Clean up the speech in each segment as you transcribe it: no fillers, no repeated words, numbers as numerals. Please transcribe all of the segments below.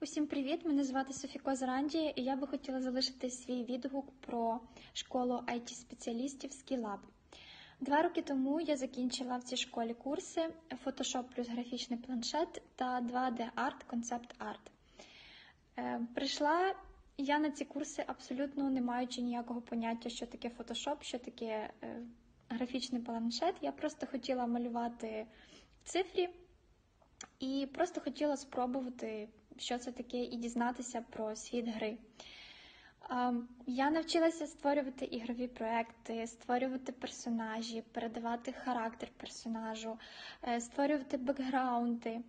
Усім привіт! Мене звати Софіко Зарандія, і я би хотіла залишити свій відгук про школу IT-спеціалістів SkillUp. 2 роки тому я закінчила в цій школі курси Photoshop плюс графічний планшет та 2DArt, Concept Art. Прийшла я на ці курси абсолютно не маючи ніякого поняття, що таке Photoshop, що таке графічний планшет. Я просто хотіла малювати в цифрі і просто хотіла спробувати, що це таке, і дізнатися про світ гри. Я навчилася створювати ігрові проекти, створювати персонажі, передавати характер персонажу, створювати бекграунди.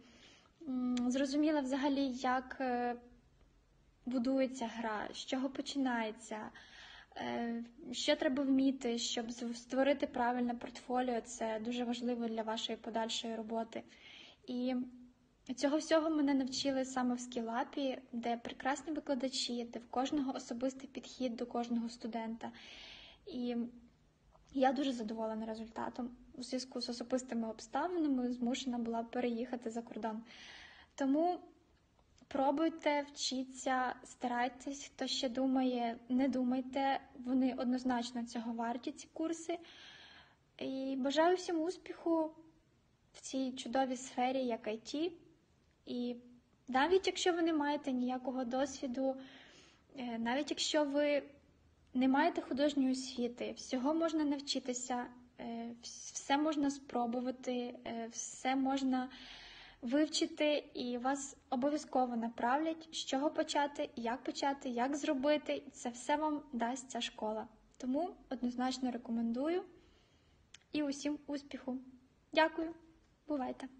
Зрозуміла взагалі, як будується гра, з чого починається, що треба вміти, щоб створити правильне портфоліо. Це дуже важливо для вашої подальшої роботи. І цього всього мене навчили саме в SkillUp, де прекрасні викладачі, де в кожного особистий підхід до кожного студента. І я дуже задоволена результатом. У зв'язку з особистими обставинами змушена була переїхати за кордон. Тому пробуйте, вчіться, старайтесь. Хто ще думає, не думайте. Вони однозначно цього варті, ці курси. І бажаю всім успіху в цій чудовій сфері, як IT. І навіть якщо ви не маєте ніякого досвіду, навіть якщо ви не маєте художньої освіти, всього можна навчитися, все можна спробувати, все можна вивчити, і вас обов'язково направлять, з чого почати, як зробити. Це все вам дасть ця школа. Тому однозначно рекомендую і усім успіху. Дякую! Бувайте!